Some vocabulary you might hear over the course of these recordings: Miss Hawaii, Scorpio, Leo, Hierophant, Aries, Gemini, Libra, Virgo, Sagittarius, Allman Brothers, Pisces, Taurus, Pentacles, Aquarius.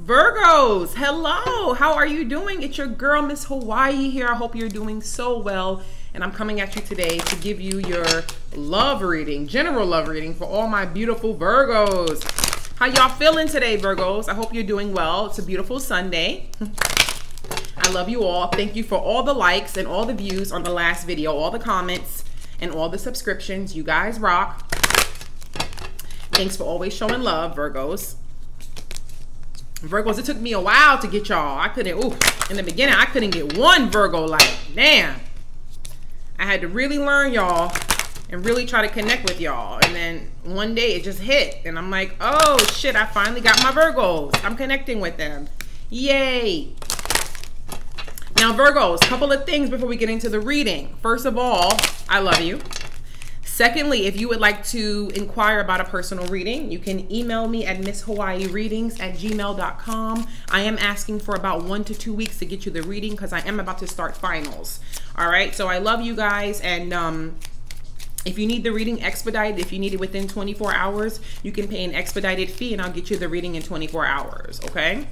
Virgos, hello, how are you doing? It's your girl Miss Hawaii here. I hope you're doing so well, and I'm coming at you today to give you your love reading, general love reading for all my beautiful Virgos. How y'all feeling today, Virgos? I hope you're doing well. It's a beautiful Sunday. I love you all. Thank you for all the likes and all the views on the last video, all the comments and all the subscriptions. You guys rock. Thanks for always showing love, Virgos. Virgos, it took me a while to get y'all. I couldn't, in the beginning, I couldn't get one Virgo like, damn. I had to really learn y'all and really try to connect with y'all. And then one day it just hit. And I'm like, oh shit, I finally got my Virgos. I'm connecting with them. Yay. Now Virgos, a couple of things before we get into the reading. First of all, I love you. Secondly, if you would like to inquire about a personal reading, you can email me at MissHawaiiReadings@gmail.com. I am asking for about 1 to 2 weeks to get you the reading because I am about to start finals. All right, so I love you guys. And if you need the reading expedited, if you need it within 24 hours, you can pay an expedited fee and I'll get you the reading in 24 hours, okay?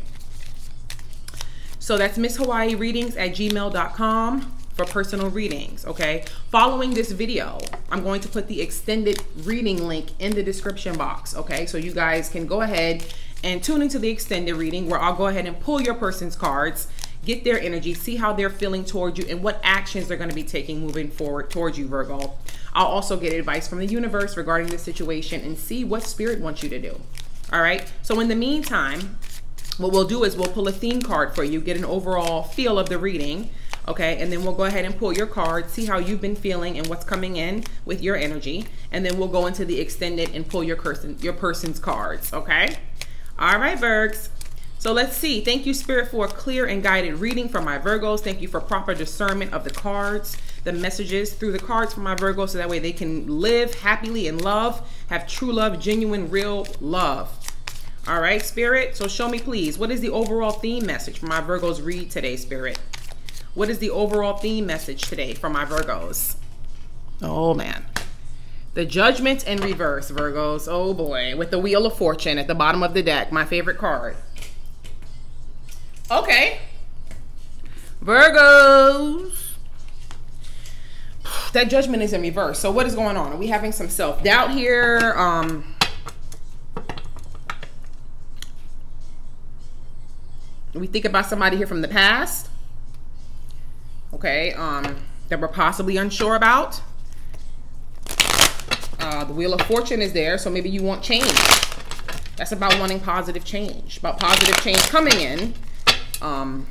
So that's MissHawaiiReadings@gmail.com. for personal readings, okay? Following this video, I'm going to put the extended reading link in the description box, okay? So you guys can go ahead and tune into the extended reading where I'll go ahead and pull your person's cards, get their energy, see how they're feeling towards you and what actions they're going to be taking moving forward towards you, Virgo. I'll also get advice from the universe regarding this situation and see what spirit wants you to do, all right? So in the meantime, what we'll do is we'll pull a theme card for you, get an overall feel of the reading, okay, and then we'll go ahead and pull your card, see how you've been feeling and what's coming in with your energy, and then we'll go into the extended and pull your person's cards, okay? All right, Virgs. So let's see. Thank you, Spirit, for a clear and guided reading for my Virgos. Thank you for proper discernment of the cards, the messages through the cards for my Virgos, so that way they can live happily in love, have true love, genuine, real love. All right, Spirit. So show me, please, what is the overall theme message for my Virgos read today, Spirit? What is the overall theme message today for my Virgos? Oh, man. The Judgment in reverse, Virgos. Oh, boy. With the Wheel of Fortune at the bottom of the deck. My favorite card. Okay. Virgos. That Judgment is in reverse. So what is going on? Are we having some self-doubt here? We think about somebody here from the past. Okay, that we're possibly unsure about. The Wheel of Fortune is there, so maybe you want change. That's about wanting positive change, about positive change coming in. Some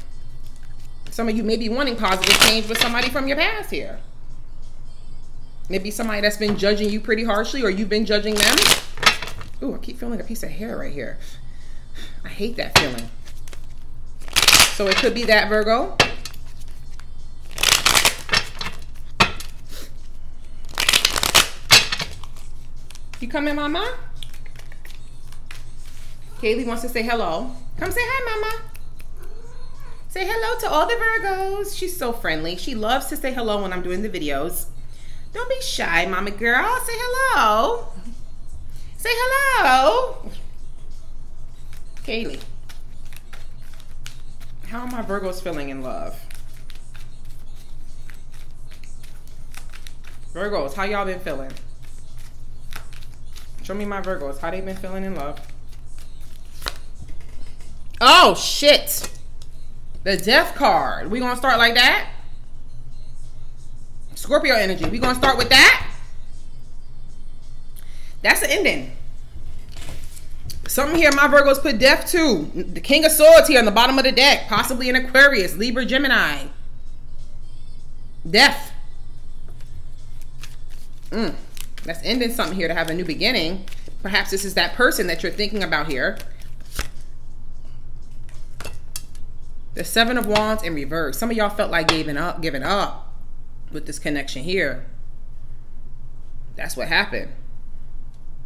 of you may be wanting positive change with somebody from your past here. Maybe somebody that's been judging you pretty harshly, or you've been judging them. Ooh, I keep feeling like a piece of hair right here. I hate that feeling. So it could be that, Virgo. You coming, Mama? Kaylee wants to say hello. Come say hi, Mama. Say hello to all the Virgos. She's so friendly. She loves to say hello when I'm doing the videos. Don't be shy, Mama girl. Say hello. Say hello. Kaylee. How are my Virgos feeling in love? Virgos, how y'all been feeling? Show me my Virgos, how they been feeling in love. Oh, shit. The Death card. We gonna start like that? Scorpio energy. We gonna start with that? That's the ending. Something here my Virgos put death to. The King of Swords here on the bottom of the deck. Possibly an Aquarius, Libra, Gemini. Death. That's ending something here to have a new beginning. Perhaps this is that person that you're thinking about here. The Seven of Wands in reverse. Some of y'all felt like giving up with this connection here. That's what happened.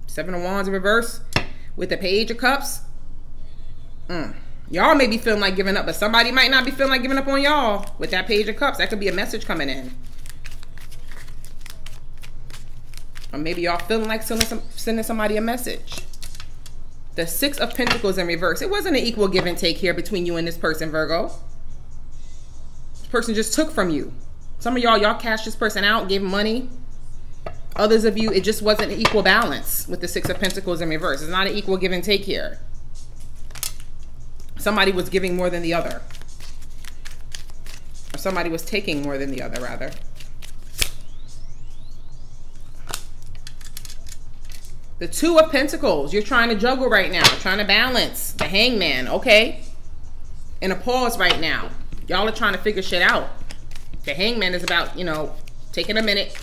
Seven of Wands in reverse with the Page of Cups. Y'all may be feeling like giving up, but somebody might not be feeling like giving up on y'all with that Page of Cups. That could be a message coming in. Or maybe y'all feeling like sending somebody a message. The Six of Pentacles in reverse. It wasn't an equal give and take here between you and this person, Virgo. This person just took from you. Some of y'all cashed this person out, gave money. Others of you, it just wasn't an equal balance with the Six of Pentacles in reverse. It's not an equal give and take here. Somebody was giving more than the other. Or somebody was taking more than the other, rather. The Two of Pentacles, you're trying to juggle right now, trying to balance the Hangman, okay? In a pause right now. Y'all are trying to figure shit out. The Hangman is about, you know, taking a minute,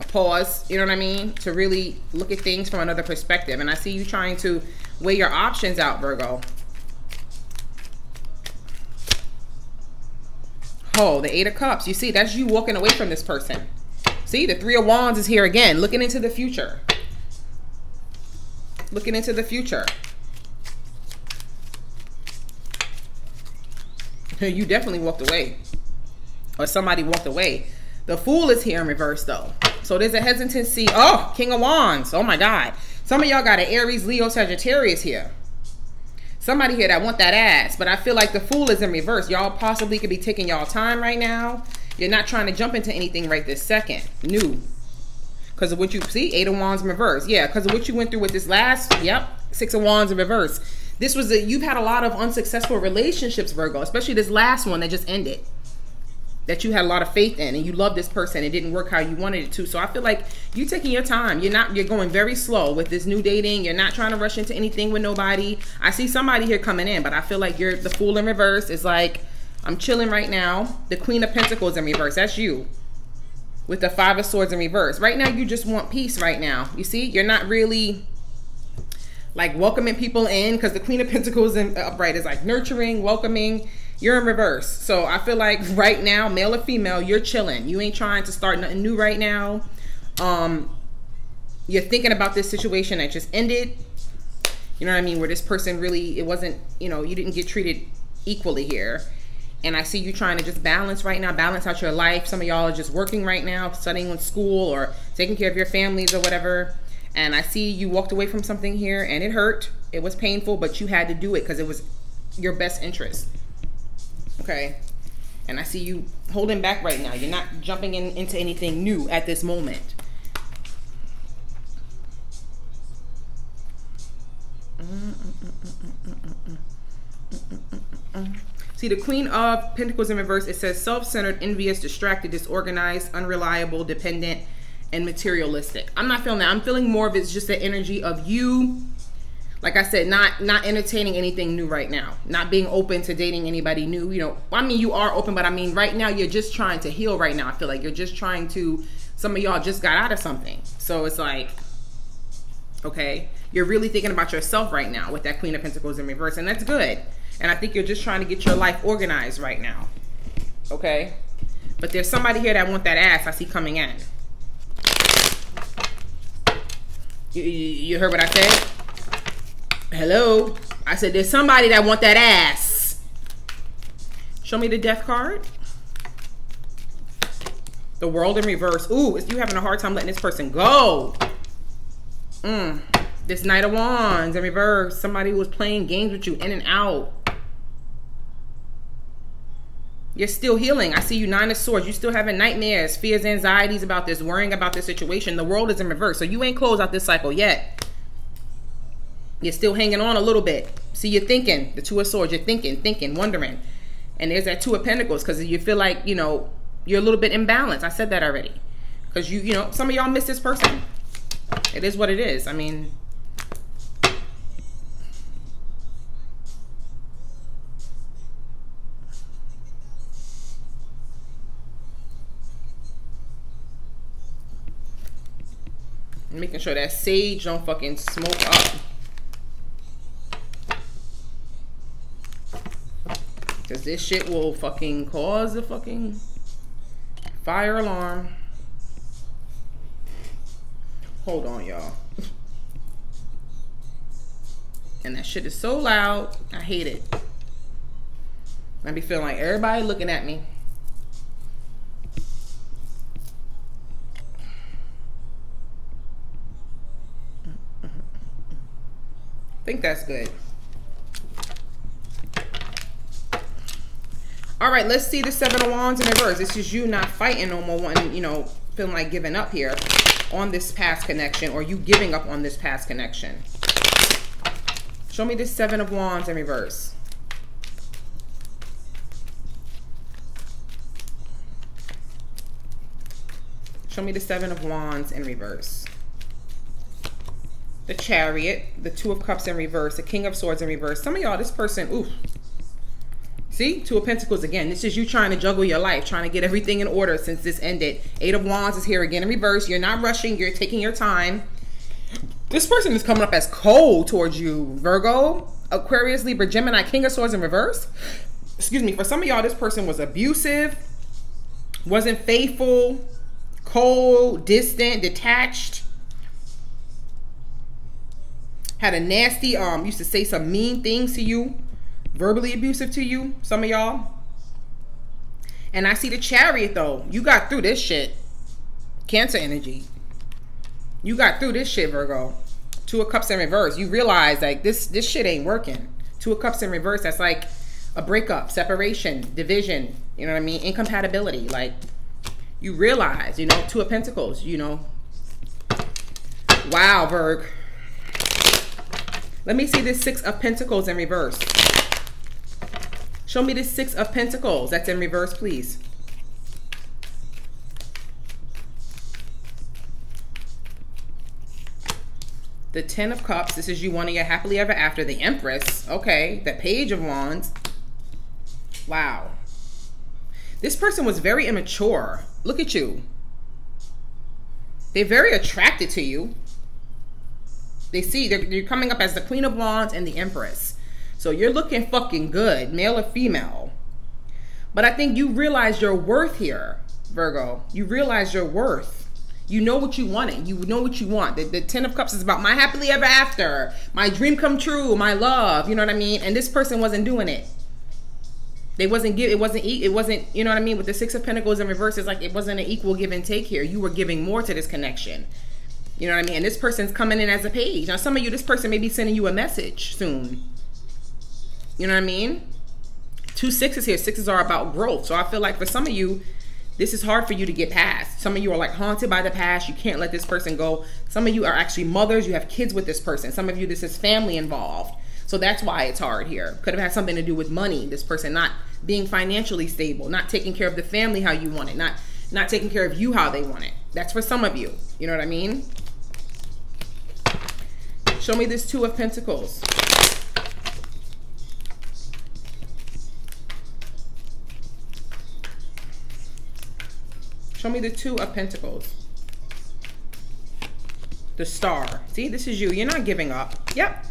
a pause, you know what I mean? To really look at things from another perspective. And I see you trying to weigh your options out, Virgo. Oh, the Eight of Cups. You see, that's you walking away from this person. See, the Three of Wands is here again, looking into the future. Looking into the future. You definitely walked away. Or somebody walked away. The Fool is here in reverse though. So there's a hesitancy. Oh, King of Wands. Oh my God. Some of y'all got an Aries, Leo, Sagittarius here. Somebody here that want that ass. But I feel like the Fool is in reverse. Y'all possibly could be taking y'all time right now. You're not trying to jump into anything right this second. New. Because of what you see, Eight of Wands in reverse. Yeah, because of what you went through with this last, yep, Six of Wands in reverse. This was, you've had a lot of unsuccessful relationships, Virgo, especially this last one that just ended, that you had a lot of faith in, and you loved this person. It didn't work how you wanted it to. So I feel like you're taking your time. You're going very slow with this new dating. You're not trying to rush into anything with nobody. I see somebody here coming in, but I feel like you're the Fool in reverse. It's like, I'm chilling right now. The Queen of Pentacles in reverse, that's you. With the Five of Swords in reverse. Right now, you just want peace right now. You see, you're not really like welcoming people in, because the Queen of Pentacles in upright is like nurturing, welcoming. You're in reverse. So I feel like right now, male or female, you're chilling. You ain't trying to start nothing new right now. You're thinking about this situation that just ended. You know what I mean? Where this person really, it wasn't, you know, you didn't get treated equally here. And I see you trying to just balance right now, balance out your life. Some of y'all are just working right now, studying in school or taking care of your families or whatever. And I see you walked away from something here and it hurt. It was painful, but you had to do it because it was your best interest. Okay. And I see you holding back right now. You're not jumping into anything new at this moment. See, the Queen of Pentacles in reverse, it says self-centered, envious, distracted, disorganized, unreliable, dependent, and materialistic. I'm not feeling that. I'm feeling more of it's just the energy of you, like I said, not entertaining anything new right now, not being open to dating anybody new. You know, I mean, you are open, but I mean, right now, you're just trying to heal right now. I feel like you're just trying to, some of y'all just got out of something. So it's like, okay, you're really thinking about yourself right now with that Queen of Pentacles in reverse, and that's good. And I think you're just trying to get your life organized right now. Okay? But there's somebody here that want that ass I see coming in. You heard what I said? Hello? I said there's somebody that want that ass. Show me the Death card. The World in reverse. Ooh, you having a hard time letting this person go. This Knight of Wands in reverse. Somebody who was playing games with you in and out. You're still healing. I see you Nine of Swords. You're still having nightmares, fears, anxieties about this, worrying about this situation. The World is in reverse. So you ain't closed out this cycle yet. You're still hanging on a little bit. See, you're thinking. The Two of Swords. You're thinking, wondering. And there's that Two of Pentacles because you feel like, you know, you're a little bit imbalanced. I said that already. Because, you know, some of y'all miss this person. It is what it is. I mean... making sure that sage don't fucking smoke up. Because this shit will fucking cause a fucking fire alarm. Hold on, y'all. And that shit is so loud. I hate it. I be feeling like everybody looking at me. I think that's good. All right, let's see the Seven of Wands in reverse. This is you not fighting no more, wanting, you know, feeling like giving up here on this past connection, or you giving up on this past connection. Show me the Seven of Wands in reverse. Show me the Seven of Wands in reverse. The Chariot, the Two of Cups in reverse, the King of Swords in reverse. Some of y'all, this person, ooh. See, Two of Pentacles again. This is you trying to juggle your life, trying to get everything in order since this ended. Eight of Wands is here again in reverse. You're not rushing. You're taking your time. This person is coming up as cold towards you. Virgo, Aquarius, Libra, Gemini, King of Swords in reverse. Excuse me. For some of y'all, this person was abusive, wasn't faithful, cold, distant, detached. Had a nasty, used to say some mean things to you. Verbally abusive to you, some of y'all. And I see the Chariot though. You got through this shit. Cancer energy. You got through this shit, Virgo. Two of Cups in reverse. You realize like this shit ain't working. Two of Cups in reverse. That's like a breakup, separation, division. You know what I mean? Incompatibility. Like you realize, you know, Two of Pentacles, you know. Wow, Virg. Let me see this Six of Pentacles in reverse. Show me the Six of Pentacles. That's in reverse, please. The Ten of Cups. This is you wanting your happily ever after. The Empress. Okay. The Page of Wands. Wow. This person was very immature. Look at you. They're very attracted to you. They see they're coming up as the Queen of Wands and the Empress. So you're looking fucking good, male or female. But I think you realize your worth here, Virgo. You realize your worth. You know what you wanted. You know what you want. The Ten of Cups is about my happily ever after, my dream come true, my love. You know what I mean? And this person wasn't doing it. They wasn't give. It wasn't. You know what I mean? With the Six of Pentacles in reverse, it's like it wasn't an equal give and take here. You were giving more to this connection. You know what I mean? And this person's coming in as a page. Now, some of you, this person may be sending you a message soon. You know what I mean? 2 6s here. Sixes are about growth. So I feel like for some of you, this is hard for you to get past. Some of you are like haunted by the past. You can't let this person go. Some of you are actually mothers. You have kids with this person. Some of you, this is family involved. So that's why it's hard here. Could have had something to do with money. This person not being financially stable, not taking care of the family how you want it, not taking care of you how they want it. That's for some of you. You know what I mean? Show me this Two of Pentacles. Show me the Two of Pentacles. The Star. See, this is you. You're not giving up. Yep.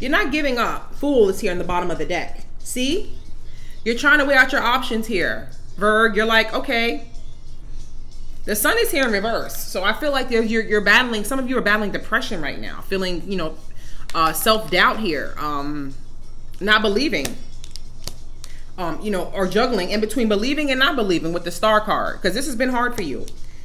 You're not giving up. Fool is here in the bottom of the deck. See? You're trying to weigh out your options here, Virg. You're like, okay. The Sun is here in reverse. So I feel like you're battling, some of you are battling depression right now. Feeling, you know, self-doubt here. Not believing. You know, or juggling in between believing and not believing with the Star card, because this has been hard for you.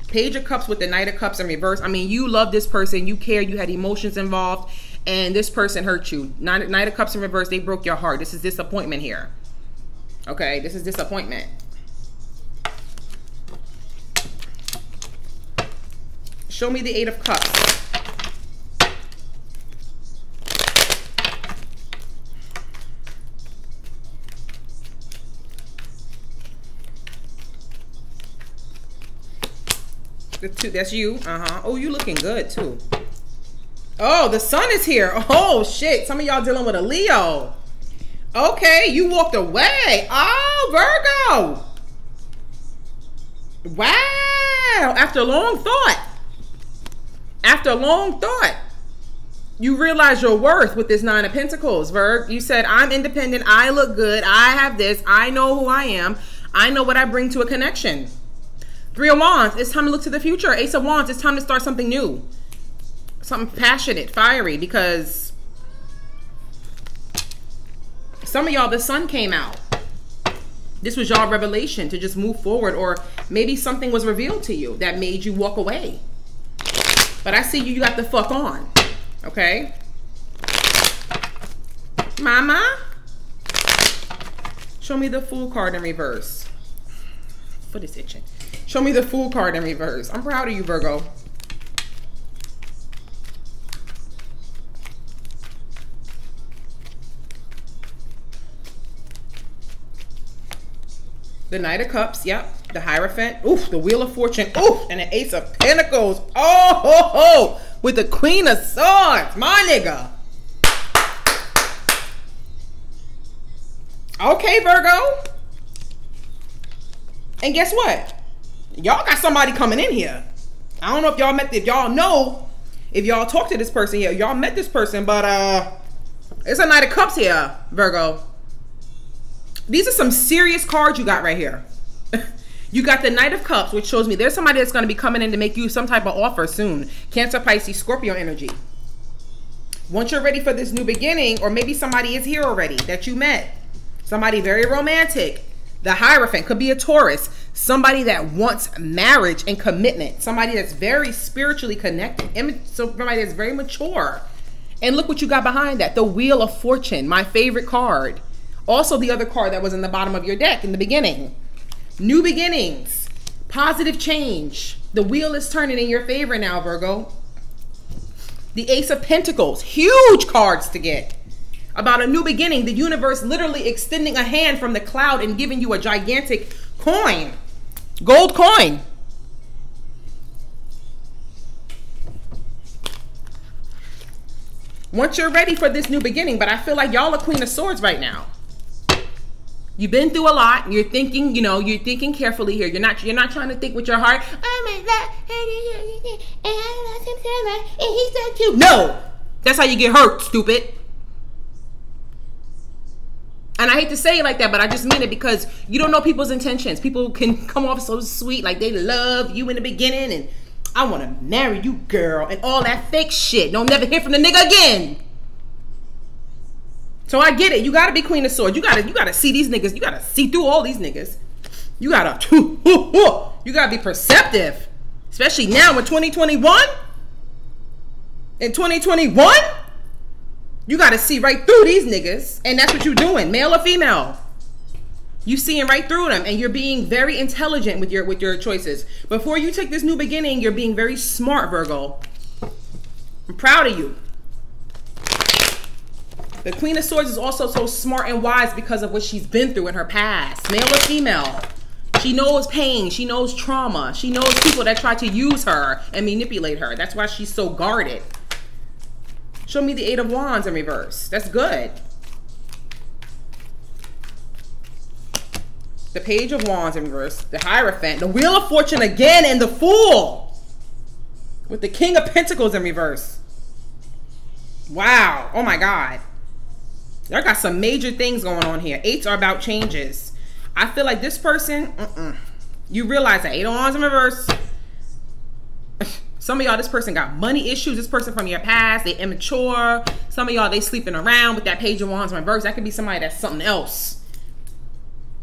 Page of Cups with the Knight of Cups in reverse. I mean, you love this person, you care, you had emotions involved, and this person hurt you. Knight of Cups in reverse, they broke your heart. This is disappointment here. Okay, this is disappointment. Show me the Eight of Cups. The Two, that's you. Oh, you looking good too. Oh, the Sun is here. Oh shit, some of y'all dealing with a Leo. Okay, you walked away. Oh, Virgo. Wow, after long thought. After long thought, you realize your worth with this Nine of Pentacles, Virg. You said, I'm independent, I look good, I have this, I know who I am, I know what I bring to a connection. Three of Wands, it's time to look to the future. Ace of Wands, it's time to start something new. Something passionate, fiery, because some of y'all, the Sun came out. This was y'all revelation to just move forward, or maybe something was revealed to you that made you walk away. But I see you got the fuck on, okay? Mama, show me the Fool card in reverse. Foot is itching. Show me the Fool card in reverse. I'm proud of you, Virgo. The Knight of Cups, yep. The Hierophant, oof. The Wheel of Fortune, oof. And the Ace of Pentacles, oh, ho, ho. With the Queen of Swords, my nigga. Okay, Virgo. And guess what? Y'all got somebody coming in here. I don't know if y'all met, if y'all know, if y'all talked to this person here, y'all met this person, but it's a Knight of Cups here, Virgo. These are some serious cards you got right here. You got the Knight of Cups, which shows me there's somebody that's going to be coming in to make you some type of offer soon. Cancer, Pisces, Scorpio energy. Once you're ready for this new beginning, or maybe somebody is here already that you met. Somebody very romantic. The Hierophant could be a Taurus. Somebody that wants marriage and commitment. Somebody that's very spiritually connected. Somebody that's very mature. And look what you got behind that. The Wheel of Fortune, my favorite card. Also the other card that was in the bottom of your deck in the beginning. New beginnings, positive change. The wheel is turning in your favor now, Virgo. The Ace of Pentacles, huge cards to get. About a new beginning, the universe literally extending a hand from the cloud and giving you a gigantic coin, gold coin. Once you're ready for this new beginning, but I feel like y'all are Queen of Swords right now. You've been through a lot. You're thinking, you know, you're thinking carefully here. You're not trying to think with your heart. Oh my God. And I lost him so much. And he's so cute. No. That's how you get hurt, stupid. And I hate to say it like that, but I just mean it because you don't know people's intentions. People can come off so sweet, like they love you in the beginning and I want to marry you, girl, and all that fake shit. Don't never hear from the nigga again. So I get it. You gotta be Queen of Swords. You gotta see these niggas. You gotta see through all these niggas. You gotta be perceptive, especially now in 2021. In 2021, you gotta see right through these niggas, and that's what you're doing, male or female. You're seeing right through them, and you're being very intelligent with your choices. Before you take this new beginning, you're being very smart, Virgo. I'm proud of you. The Queen of Swords is also so smart and wise because of what she's been through in her past, male or female. She knows pain. She knows trauma. She knows people that try to use her and manipulate her. That's why she's so guarded. Show me the Eight of Wands in reverse. That's good. The Page of Wands in reverse. The Hierophant. The Wheel of Fortune again and the Fool. With the King of Pentacles in reverse. Wow. Oh my God. Y'all got some major things going on here. Eights are about changes. I feel like this person, you realize that Eight of Wands in reverse. Some of y'all, this person got money issues. This person from your past, they immature. Some of y'all, they sleeping around with that Page of Wands in reverse. That could be somebody that's something else.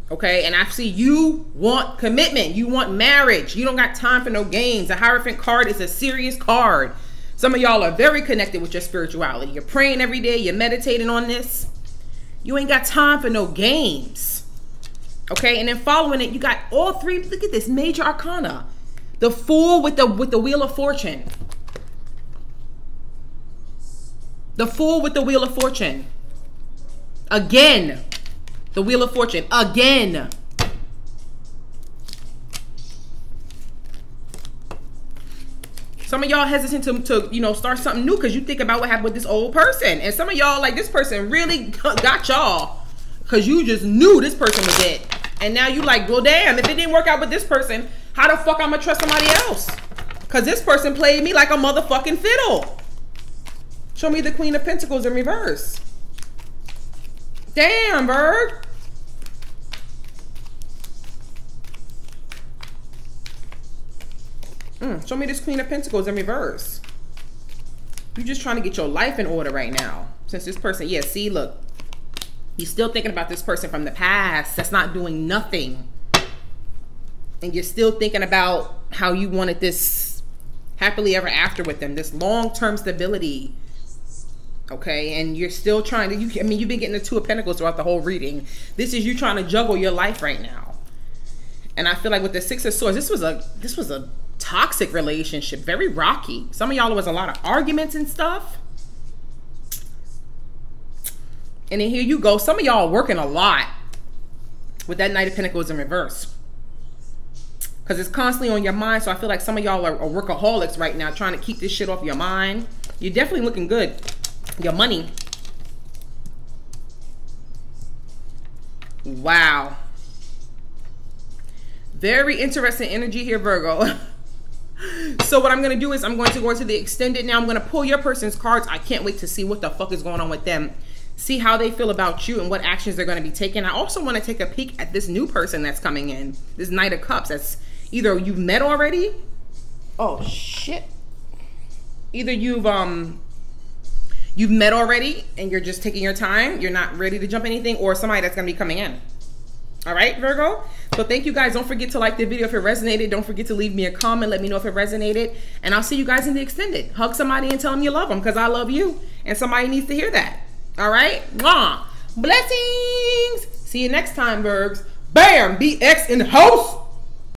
Okay, and I see you want commitment. You want marriage. You don't got time for no games. The Hierophant card is a serious card. Some of y'all are very connected with your spirituality. You're praying every day. You're meditating on this. You ain't got time for no games. Okay, and then following it, you got all three. Look at this, major arcana. The Fool with the Wheel of Fortune. The Fool with the Wheel of Fortune. Again. The Wheel of Fortune. Again. Some of y'all hesitant to you know, start something new because you think about what happened with this old person. And some of y'all, like, this person really got y'all because you just knew this person was it. And now you like, well, damn, if it didn't work out with this person, how the fuck I'm going to trust somebody else? Because this person played me like a motherfucking fiddle. Show me the Queen of Pentacles in reverse. Damn, bird. Show me this Queen of Pentacles in reverse. You're just trying to get your life in order right now. Since this person, yeah, see, look. You're still thinking about this person from the past that's not doing nothing. And you're still thinking about how you wanted this happily ever after with them. This long-term stability. Okay, and you're still trying to, I mean, you've been getting the Two of Pentacles throughout the whole reading. This is you trying to juggle your life right now. And I feel like with the Six of Swords, this was a toxic relationship, very rocky. Some of y'all was a lot of arguments and stuff. And then here you go. Some of y'all are working a lot with that Knight of Pentacles in reverse, because it's constantly on your mind. So I feel like some of y'all are workaholics right now, trying to keep this shit off your mind. You're definitely looking good. Your money. Wow. Very interesting energy here, Virgo. So what I'm going to do is I'm going to go into the extended now. I'm going to pull your person's cards. I can't wait to see what the fuck is going on with them. See how they feel about you and what actions they're going to be taking. I also want to take a peek at this new person that's coming in. This Knight of Cups that's either you've met already. Oh, shit. Either you've met already and you're just taking your time. You're not ready to jump anything, or somebody that's going to be coming in. All right, Virgo. So thank you guys. Don't forget to like the video if it resonated. Don't forget to leave me a comment. Let me know if it resonated. And I'll see you guys in the extended. Hug somebody and tell them you love them, because I love you. And somebody needs to hear that. All right. Mwah. Blessings. See you next time, Virgs. Bam. BX in the house.